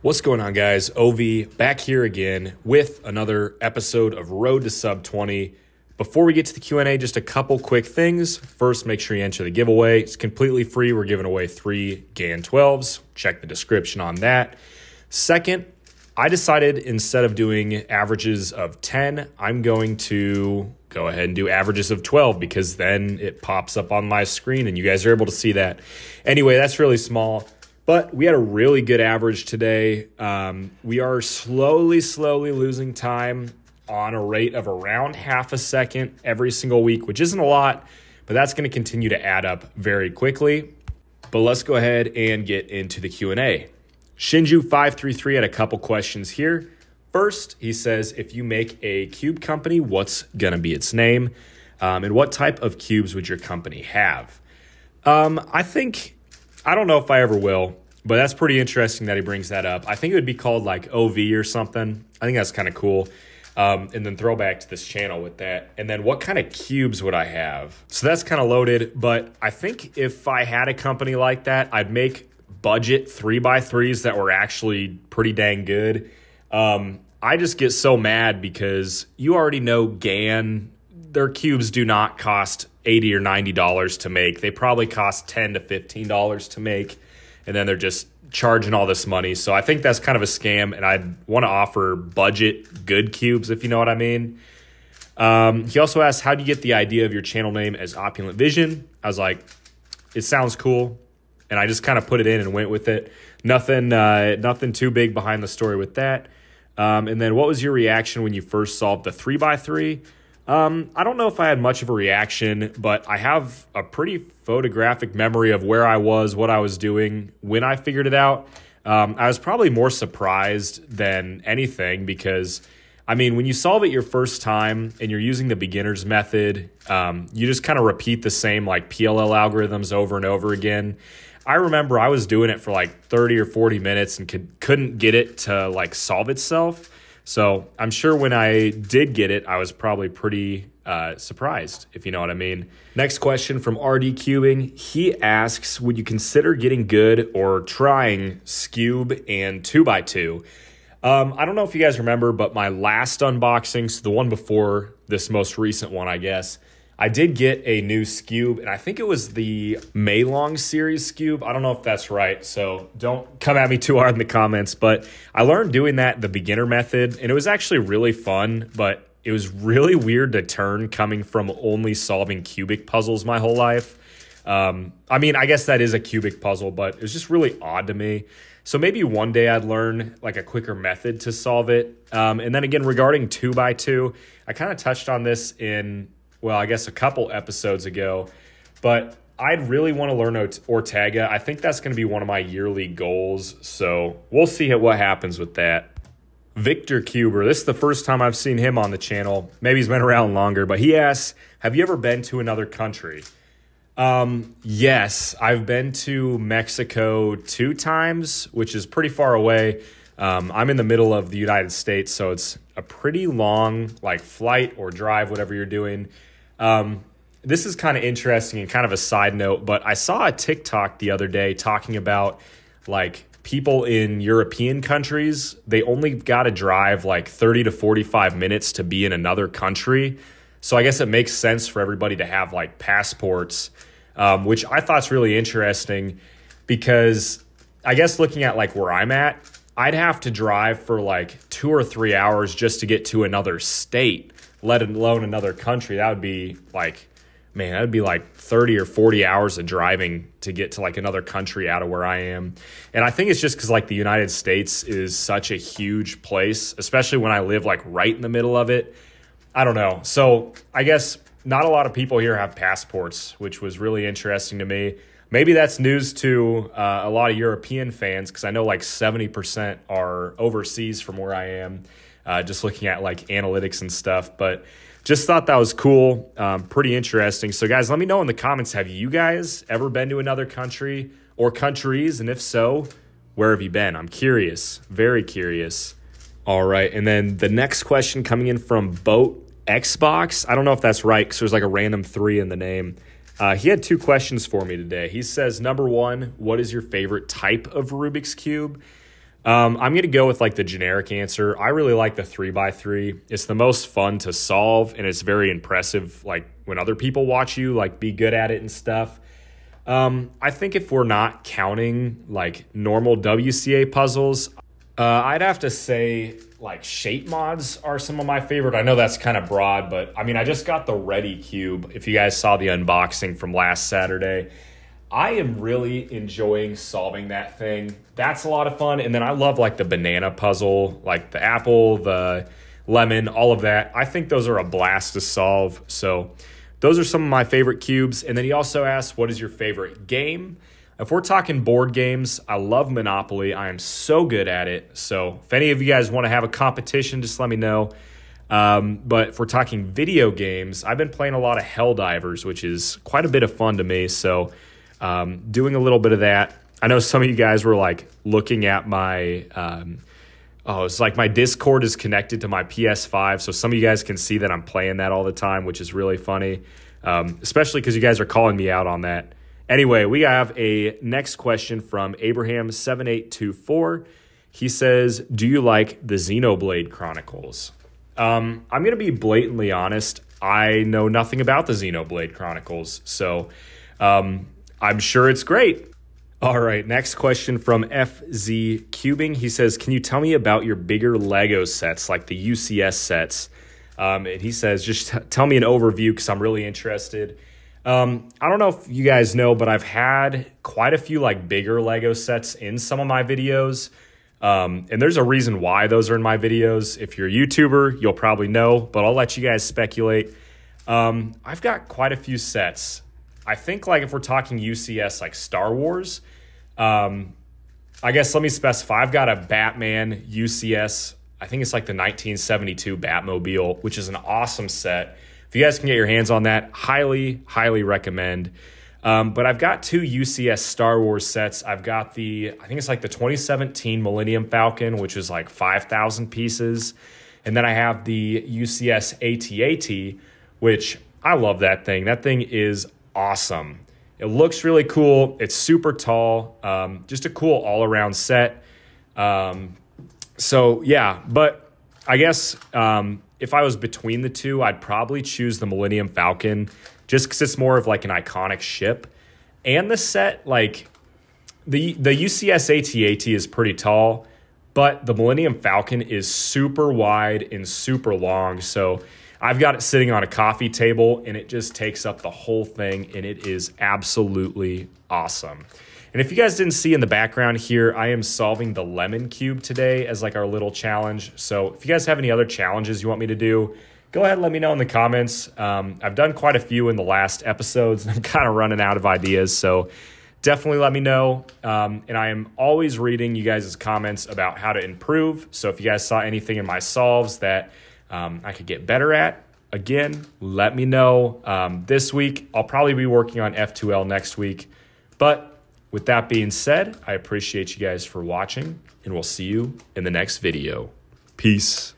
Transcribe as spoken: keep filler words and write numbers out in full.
What's going on, guys? O V back here again with another episode of Road to Sub twenty. Before we get to the Q and A, just a couple quick things. First, make sure you enter the giveaway. It's completely free. We're giving away three GAN twelves. Check the description on that. Second, I decided instead of doing averages of ten, I'm going to go ahead and do averages of twelve because then it pops up on my screen and you guys are able to see that. Anyway, that's really small. But we had a really good average today. Um, we are slowly, slowly losing time on a rate of around half a second every single week, which isn't a lot, but that's going to continue to add up very quickly. But let's go ahead and get into the Q and A. Shinju five three three had a couple questions here. First, he says, if you make a cube company, what's going to be its name? Um, and what type of cubes would your company have? Um, I think... I don't know if I ever will, but that's pretty interesting that he brings that up. I think it would be called like O V or something. I think that's kind of cool. Um, and then throwback to this channel with that. And then what kind of cubes would I have? So that's kind of loaded, but I think if I had a company like that, I'd make budget three by threes that were actually pretty dang good. Um, I just get so mad because you already know GAN, their cubes do not cost eighty or ninety dollars to make. They probably cost ten to fifteen dollars to make, and then they're just charging all this money. So I think that's kind of a scam, and I want to offer budget good cubes, if you know what I mean. Um, he also asked, how do you get the idea of your channel name as Opulent Vision? I was like, it sounds cool, and I just kind of put it in and went with it. Nothing, uh, nothing too big behind the story with that. Um, and then what was your reaction when you first solved the three by three? Um, I don't know if I had much of a reaction, but I have a pretty photographic memory of where I was, what I was doing when I figured it out. Um, I was probably more surprised than anything because, I mean, when you solve it your first time and you're using the beginner's method, um, you just kind of repeat the same like P L L algorithms over and over again. I remember I was doing it for like thirty or forty minutes and could, couldn't get it to like solve itself. So I'm sure when I did get it, I was probably pretty uh, surprised, if you know what I mean. Next question from R D Cubing. He asks, would you consider getting good or trying Skewb and two by two? Um, I don't know if you guys remember, but my last unboxing, so the one before this most recent one, I guess, I did get a new Skewb, and I think it was the Maylong series Skewb. I don't know if that's right, so don't come at me too hard in the comments, but I learned doing that the beginner method, and it was actually really fun, but it was really weird to turn coming from only solving cubic puzzles my whole life. Um, I mean, I guess that is a cubic puzzle, but it was just really odd to me. So maybe one day I'd learn like a quicker method to solve it. Um, and then again, regarding two by two, I kind of touched on this in... well, I guess a couple episodes ago, but I'd really want to learn Ortega. I think that's going to be one of my yearly goals, so we'll see what happens with that. Victor Cuber, this is the first time I've seen him on the channel. Maybe he's been around longer, but he asks, have you ever been to another country? Um, yes, I've been to Mexico two times, which is pretty far away. Um, I'm in the middle of the United States, so it's a pretty long like flight or drive, whatever you're doing. Um, this is kind of interesting and kind of a side note, but I saw a Tik Tok the other day talking about like people in European countries, they only got to drive like thirty to forty-five minutes to be in another country. So I guess it makes sense for everybody to have like passports, um, which I thought is really interesting because I guess looking at like where I'm at, I'd have to drive for like two or three hours just to get to another state, let alone another country. That would be like, man, that would be like thirty or forty hours of driving to get to like another country out of where I am. And I think it's just because like the United States is such a huge place, especially when I live like right in the middle of it. I don't know. So I guess not a lot of people here have passports, which was really interesting to me. Maybe that's news to uh, a lot of European fans because I know like seventy percent are overseas from where I am, uh, just looking at like analytics and stuff. But just thought that was cool, um, pretty interesting. So guys, let me know in the comments, have you guys ever been to another country or countries? And if so, where have you been? I'm curious, very curious. All right, and then the next question coming in from Boat Xbox. I don't know if that's right because there's like a random three in the name. Uh, he had two questions for me today. He says, number one, what is your favorite type of Rubik's Cube? Um, I'm going to go with like the generic answer. I really like the three by three. It's the most fun to solve, and it's very impressive like when other people watch you like be good at it and stuff. Um, I think if we're not counting like normal W C A puzzles, uh, I'd have to say like shape mods are some of my favorite. I know that's kind of broad, but I mean, I just got the Ready Cube. If you guys saw the unboxing from last Saturday, I am really enjoying solving that thing. That's a lot of fun. And then I love like the banana puzzle, like the apple, the lemon, all of that. I think those are a blast to solve. So those are some of my favorite cubes. And then he also asked, what is your favorite game? If we're talking board games, I love Monopoly. I am so good at it. So if any of you guys want to have a competition, just let me know. Um, but if we're talking video games, I've been playing a lot of Helldivers, which is quite a bit of fun to me. So Um, doing a little bit of that. I know some of you guys were like looking at my, um, oh, it's like my Discord is connected to my P S five. So some of you guys can see that I'm playing that all the time, which is really funny, um, especially because you guys are calling me out on that. Anyway, we have a next question from Abraham seven eight two four. He says, do you like the Xenoblade Chronicles? Um, I'm going to be blatantly honest. I know nothing about the Xenoblade Chronicles. So, um, I'm sure it's great. All right, next question from F Z Cubing. He says, can you tell me about your bigger LEGO sets, like the U C S sets? Um, and he says, just tell me an overview because I'm really interested. Um, I don't know if you guys know, but I've had quite a few like bigger LEGO sets in some of my videos. Um, and there's a reason why those are in my videos. If you're a YouTuber, you'll probably know, but I'll let you guys speculate. Um, I've got quite a few sets. I think like if we're talking U C S, like Star Wars, um, I guess let me specify. I've got a Batman U C S. I think it's like the nineteen seventy-two Batmobile, which is an awesome set. If you guys can get your hands on that, highly, highly recommend. Um, but I've got two U C S Star Wars sets. I've got the, I think it's like the twenty seventeen Millennium Falcon, which is like five thousand pieces. And then I have the U C S A T A T, which I love that thing. That thing is awesome. Awesome. It looks really cool. It's super tall. Um, just a cool all-around set. Um, so, yeah. But I guess um, if I was between the two, I'd probably choose the Millennium Falcon just because it's more of like an iconic ship. And the set, like, the, the U C S A T A T is pretty tall, but the Millennium Falcon is super wide and super long. So I've got it sitting on a coffee table, and it just takes up the whole thing, and it is absolutely awesome. And if you guys didn't see in the background here, I am solving the lemon cube today as like our little challenge. So if you guys have any other challenges you want me to do, go ahead and let me know in the comments. Um, I've done quite a few in the last episodes, and I'm kind of running out of ideas, so definitely let me know. Um, and I am always reading you guys' comments about how to improve. So if you guys saw anything in my solves that Um, I could get better at, again, let me know. Um, this week, I'll probably be working on F two L next week. But with that being said, I appreciate you guys for watching, and we'll see you in the next video. Peace.